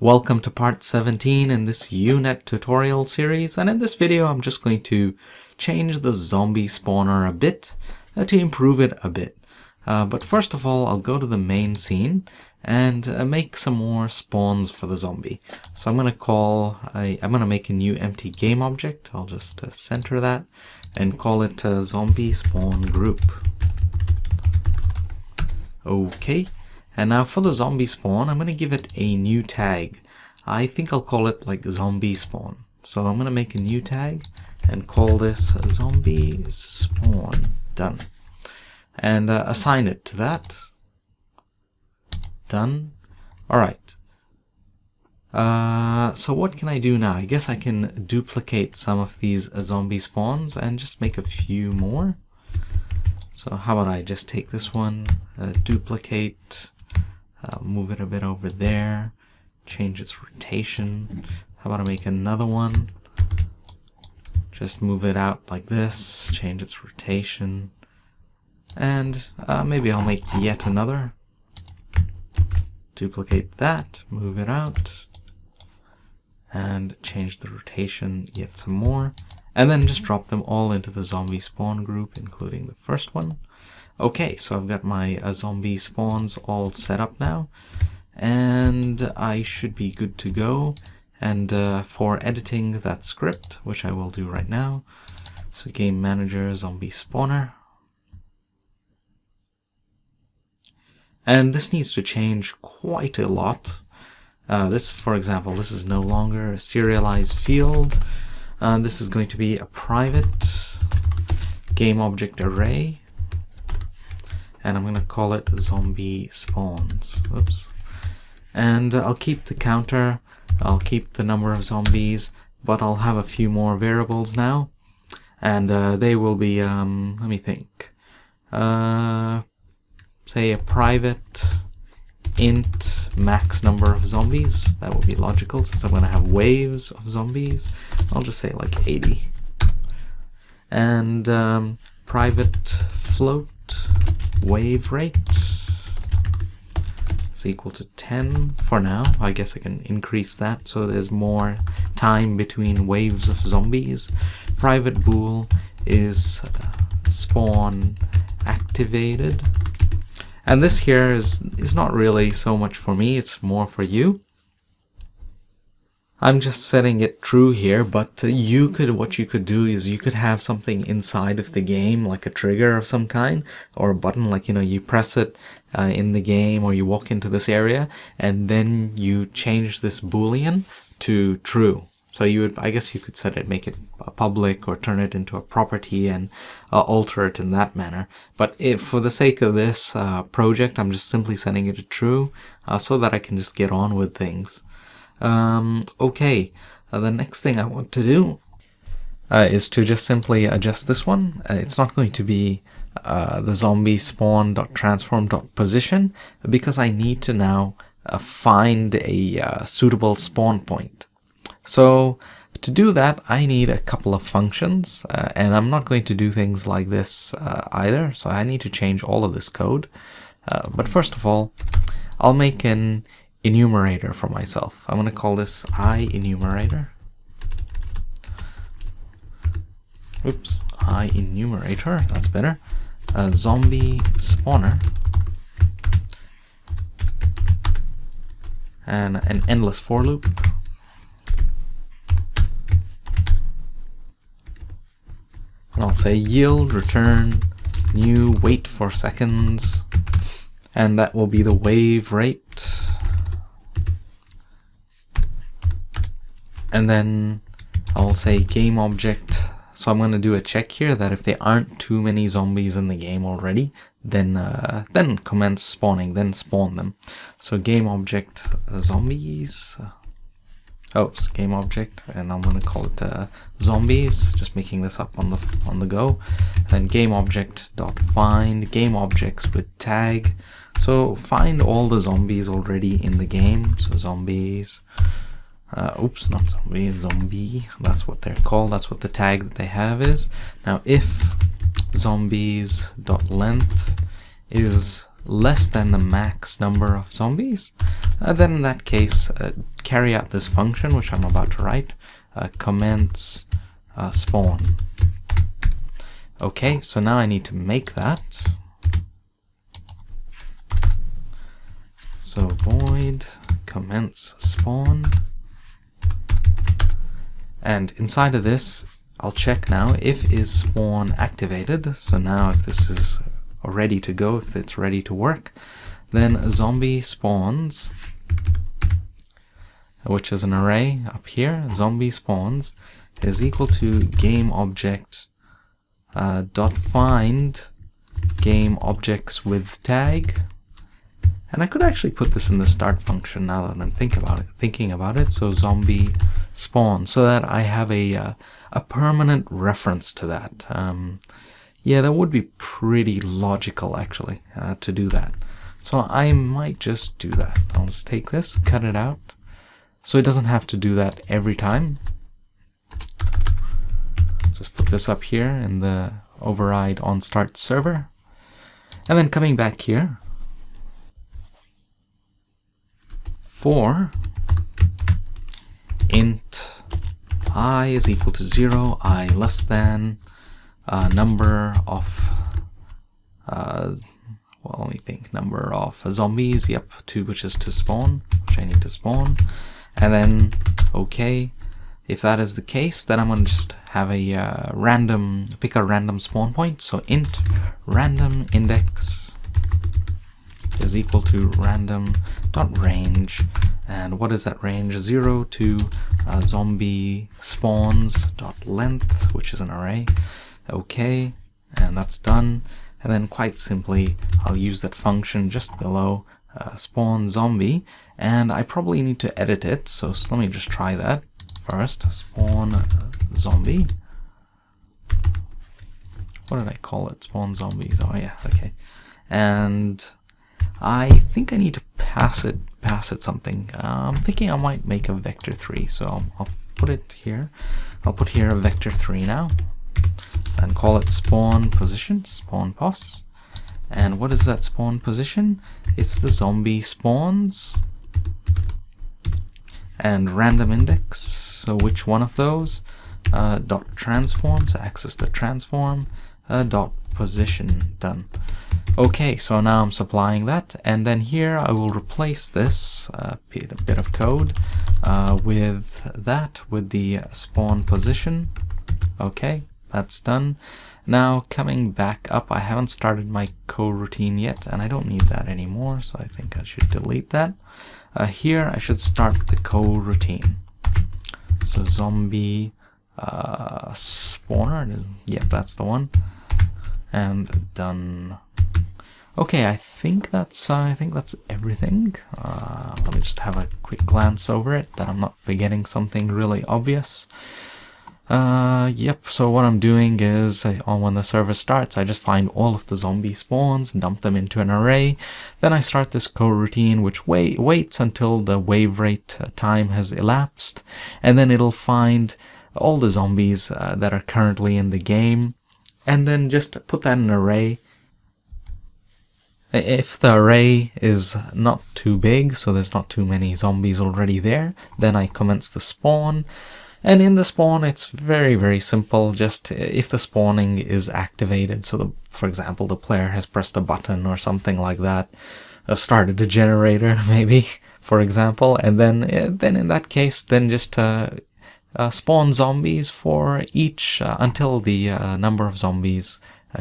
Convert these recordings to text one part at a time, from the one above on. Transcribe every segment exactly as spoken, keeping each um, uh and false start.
Welcome to part seventeen in this UNet tutorial series, and in this video I'm just going to change the zombie spawner a bit uh, to improve it a bit. Uh, but first of all, I'll go to the main scene and uh, make some more spawns for the zombie. So I'm going to call, I, I'm going to make a new empty game object. I'll just uh, center that and call it uh, zombie spawn group. Okay. And now for the zombie spawn, I'm going to give it a new tag. I think I'll call it like zombie spawn. So I'm going to make a new tag and call this zombie spawn. Done. And uh, assign it to that. Done. All right. Uh, so what can I do now? I guess I can duplicate some of these uh, zombie spawns and just make a few more. So how about I just take this one, uh, duplicate, Uh, move it a bit over there, change its rotation. How about I make another one? Just move it out like this, change its rotation. And uh, maybe I'll make yet another. Duplicate that, move it out, and change the rotation yet some more. And then just drop them all into the zombie spawn group, including the first one. Okay, so I've got my uh, zombie spawns all set up now, and I should be good to go. And uh, for editing that script, which I will do right now, so game manager, zombie spawner. And this needs to change quite a lot. Uh, this, for example, this is no longer a serialized field. Uh, this is going to be a private game object array. And I'm going to call it zombie spawns. Oops. And uh, I'll keep the counter. I'll keep the number of zombies, but I'll have a few more variables now. And uh, they will be, um, let me think. Uh, say a private int max number of zombies. That will be logical since I'm going to have waves of zombies. I'll just say like eighty. And um, private float wave rate is equal to ten for now. I guess I can increase that so there's more time between waves of zombies. Private bool is spawn activated. And this here is, is not really so much for me, it's more for you. I'm just setting it true here, but you could, what you could do is you could have something inside of the game, like a trigger of some kind, or a button, like, you know, you press it uh, in the game, or you walk into this area, and then you change this Boolean to true. So you would, I guess you could set it, make it public, or turn it into a property and uh, alter it in that manner. But if, for the sake of this uh, project, I'm just simply setting it to true uh, so that I can just get on with things. Um, okay, uh, the next thing I want to do uh, is to just simply adjust this one. Uh, it's not going to be uh, the zombie spawn.transform.position because I need to now uh, find a uh, suitable spawn point. So to do that, I need a couple of functions, uh, and I'm not going to do things like this uh, either. So I need to change all of this code. Uh, but first of all, I'll make an enumerator for myself. I'm going to call this IEnumerator. Oops, IEnumerator, that's better. A zombie spawner. And an endless for loop. And I'll say yield return new wait for seconds. And that will be the wave rate. And then I'll say game object. So I'm going to do a check here that if there aren't too many zombies in the game already, then uh, then commence spawning, then spawn them. So game object uh, zombies. Oh, so game object, and I'm going to call it uh, zombies. Just making this up on the on the go. And game object dot find game objects with tag. So find all the zombies already in the game. So zombies. Uh, oops, not zombie, zombie, that's what they're called, that's what the tag that they have is. Now if zombies.length is less than the max number of zombies, uh, then in that case, uh, carry out this function, which I'm about to write, uh, commence uh, spawn. Okay, so now I need to make that. So void commence spawn. And inside of this, I'll check now if is spawn activated. So now if this is ready to go, if it's ready to work, then zombie spawns, which is an array up here, zombie spawns is equal to game object uh, dot find game objects with tag. And I could actually put this in the start function now that I'm thinking about it. Thinking about it, so zombie spawn, so that I have a uh, a permanent reference to that. Um, yeah, that would be pretty logical actually uh, to do that. So I might just do that. I'll just take this, cut it out, so it doesn't have to do that every time. Just put this up here in the override on start server, and then coming back here. For int I is equal to zero, I less than uh, number of uh, well, let me think, number of zombies, yep, two, which is to spawn, which I need to spawn, and then okay. If that is the case, then I'm gonna just have a uh, random, pick a random spawn point. So int random index is equal to random.range, and what is that range? Zero to uh, zombie spawns dot length, which is an array. Okay, and that's done. And then quite simply, I'll use that function just below uh, spawn zombie, and I probably need to edit it. So, so let me just try that first. Spawn zombie. What did I call it? Spawn zombies. Oh yeah, okay. And I think I need to pass it, pass it something. Uh, I'm thinking I might make a vector three, so I'll, I'll put it here. I'll put here a vector three now, and call it spawn position, spawn pos. And what is that spawn position? It's the zombie spawns and random index. So which one of those? Uh, dot transform, so access the transform. Uh, dot position, done. Okay, so now I'm supplying that, and then here I will replace this uh, bit of code uh, with that, with the spawn position. Okay, that's done. Now coming back up, I haven't started my coroutine yet, and I don't need that anymore, so I think I should delete that. Uh, here I should start the coroutine. So zombie uh, spawner, yep, that's the one, and done. Okay, I think that's uh, I think that's everything. Uh, let me just have a quick glance over it, that I'm not forgetting something really obvious. Uh, yep. So what I'm doing is, I, on when the server starts, I just find all of the zombie spawns, dump them into an array. Then I start this coroutine, which wait, waits until the wave rate time has elapsed, and then it'll find all the zombies uh, that are currently in the game, and then just put that in an array. If the array is not too big, so there's not too many zombies already there, then I commence the spawn. And in the spawn, it's very, very simple. Just if the spawning is activated, so the, for example, the player has pressed a button or something like that, uh, started a generator maybe, for example, and then, uh, then in that case, then just uh, uh, spawn zombies for each uh, until the uh, number of zombies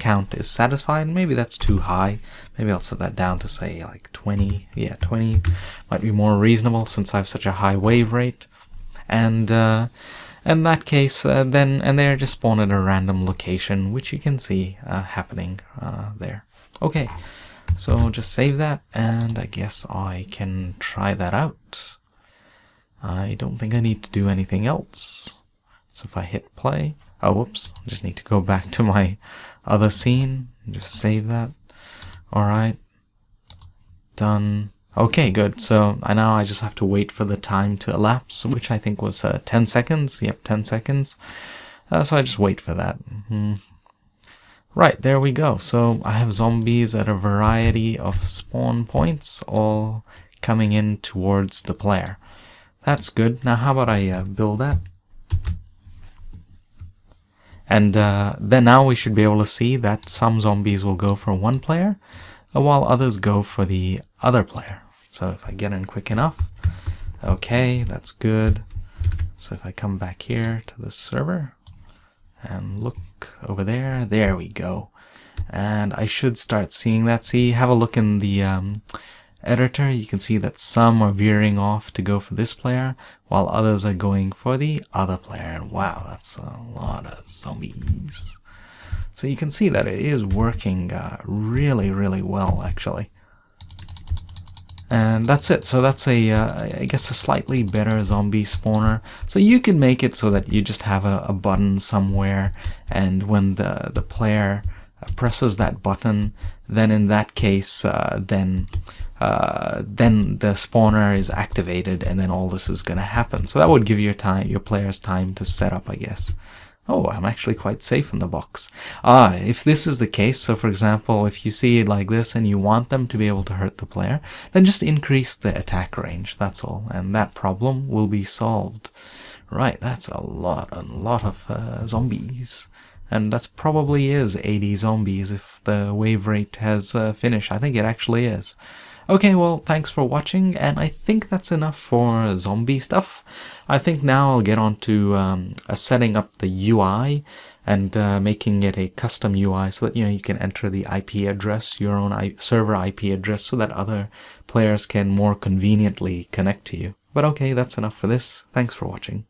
count is satisfied. Maybe that's too high. Maybe I'll set that down to say like twenty. Yeah, twenty might be more reasonable since I have such a high wave rate. And uh, in that case, uh, then and they're just spawned at a random location, which you can see uh, happening uh, there. Okay, so just save that, and I guess I can try that out. I don't think I need to do anything else. So if I hit play, oh whoops, I just need to go back to my other scene, just save that. Alright, done. Okay, good. So I now I just have to wait for the time to elapse, which I think was uh, ten seconds. Yep, ten seconds. Uh, so I just wait for that. Mm-hmm. Right, there we go. So I have zombies at a variety of spawn points, all coming in towards the player. That's good. Now how about I uh, build that? And uh, then now we should be able to see that some zombies will go for one player, while others go for the other player. So if I get in quick enough, okay, that's good. So if I come back here to the server and look over there, there we go. And I should start seeing that. See, have a look in the um, editor. You can see that some are veering off to go for this player, while others are going for the other player. And wow, that's a lot of zombies. So you can see that it is working uh, really, really well, actually. And that's it. So that's a, uh, I guess, a slightly better zombie spawner. So you can make it so that you just have a, a button somewhere, and when the the player presses that button, then in that case, uh, then uh, then the spawner is activated, and then all this is going to happen. So that would give your time, your players time to set up, I guess. Oh, I'm actually quite safe in the box. Ah, if this is the case, so for example, if you see it like this and you want them to be able to hurt the player, then just increase the attack range, that's all. And that problem will be solved. Right, that's a lot, a lot of uh, zombies. And that's probably is eighty zombies if the wave rate has uh, finished. I think it actually is. Okay, well, thanks for watching, and I think that's enough for zombie stuff. I think now I'll get on to um, uh, setting up the U I and uh, making it a custom U I so that, you know, you can enter the I P address, your own I server I P address, so that other players can more conveniently connect to you. But okay, that's enough for this. Thanks for watching.